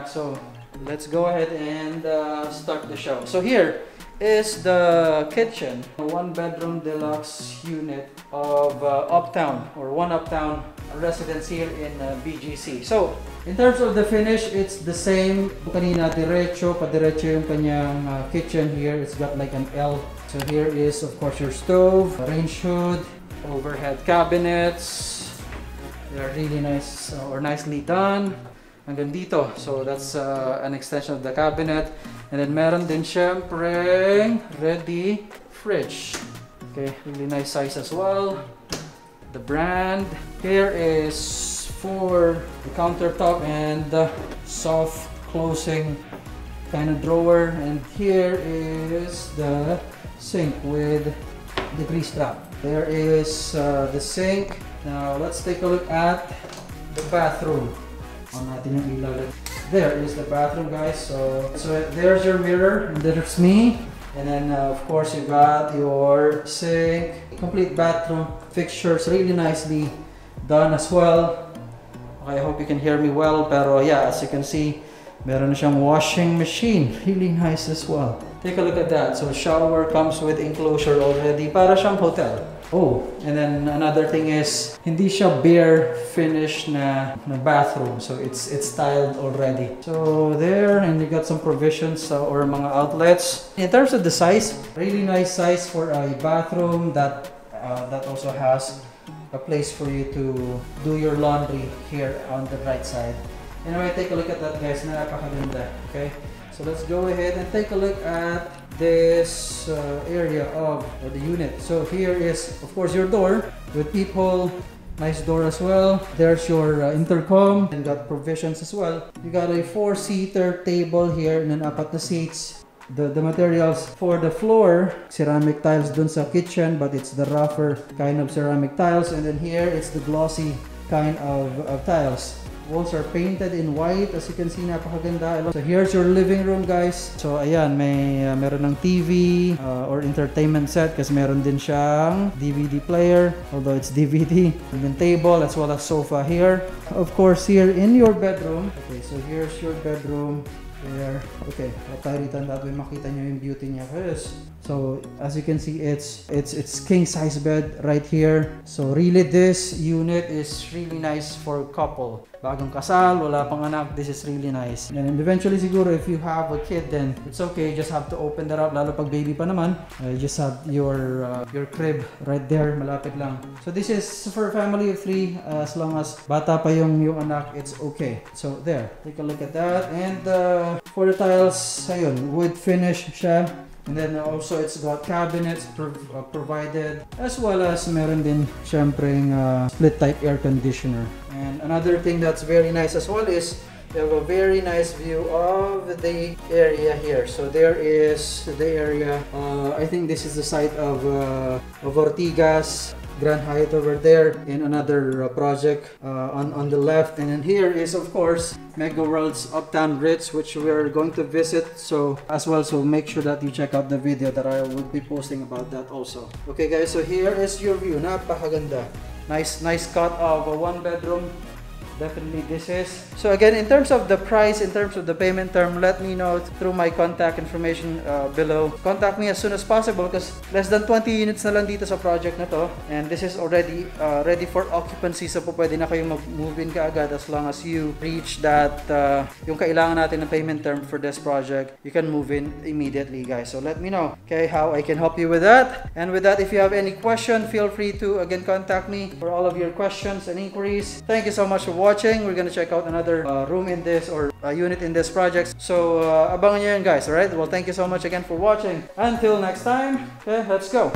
back. So let's go ahead and start the show. So here is the kitchen, a one-bedroom deluxe unit of Uptown or One Uptown Residence here in BGC. So in terms of the finish, it's the same. Kanina derecho, pa-derecho yung kanyang kitchen here. It's got like an L. So here is of course your stove, range hood, overhead cabinets. They're really nice or nicely done. Hanggang dito. So that's an extension of the cabinet. And then meron din syempre ready fridge. Okay, really nice size as well. The brand here is for the countertop and the soft closing kind of drawer. And here is the sink with the grease trap. There is the sink. Now let's take a look at the bathroom. On natin yung ilalim. There is the bathroom, guys. So there's your mirror, and there's me, and then of course you got your sink, complete bathroom fixtures, really nicely done as well. Okay, I hope you can hear me well, pero yeah, as you can see, meron siyang washing machine, really nice as well. Take a look at that. So shower comes with enclosure already, para siyang hotel. Oh, and then another thing is, hindi siya bare finish na bathroom, so it's tiled already. So there, and you got some provisions or mga outlets. In terms of the size, really nice size for a bathroom that also has a place for you to do your laundry here on the right side. Anyway, take a look at that, guys. Napakaganda. Okay, so let's go ahead and take a look at this area of the unit. So here is of course your door with people, nice door as well. There's your intercom and got provisions as well. You got a four-seater table here and then apat na seats. The materials for the floor, ceramic tiles dun sa kitchen, but it's the rougher kind of ceramic tiles, and then here it's the glossy kind of tiles. Walls are painted in white, as you can see, napakaganda. So here's your living room, guys. So ayan, may meron ng TV or entertainment set, kasi meron din siyang DVD player, although it's DVD. And then table as well as sofa here. Of course, here in your bedroom. Okay, so here's your bedroom. There. Okay, pataritan natin makita nyo yung beauty niya. Yes. So as you can see, it's king size bed right here. So really this unit is really nice for couple. Bagong kasal, wala pang anak, this is really nice. And eventually siguro if you have a kid, then it's okay, you just have to open that up, lalo pag baby pa naman. You just have your crib right there, malapit lang. So this is for a family of three, as long as bata pa yung anak, it's okay. So there, take a look at that. And for the tiles, ayun, wood finish siya, and then also it's got cabinets provided, as well as meron din syempreng split type air conditioner. And another thing that's very nice as well is you have a very nice view of the area here. So there is the area, I think this is the site of Ortigas, Grand Hyatt over there, in another project on the left. And then here is of course Megaworld's Uptown Ritz, which we're going to visit so as well, so make sure that you check out the video that I will be posting about that also. Okay guys, so here is your view, napakaganda. Nice cut of a one bedroom, definitely this is. So again, in terms of the price, in terms of the payment term, let me know through my contact information below. Contact me as soon as possible because less than 20 units na lang dito sa project na to, and this is already ready for occupancy, so pwede na kayong mag-move in kaagad as long as you reach that yung kailangan natin na payment term for this project. You can move in immediately, guys. So let me know, okay, how I can help you with that. And with that, if you have any question, feel free to again contact me for all of your questions and inquiries. Thank you so much for watching. We're gonna check out another room in this or unit in this project. So abangan nyo yan, guys. All right. Well, thank you so much again for watching. Until next time. Okay, let's go.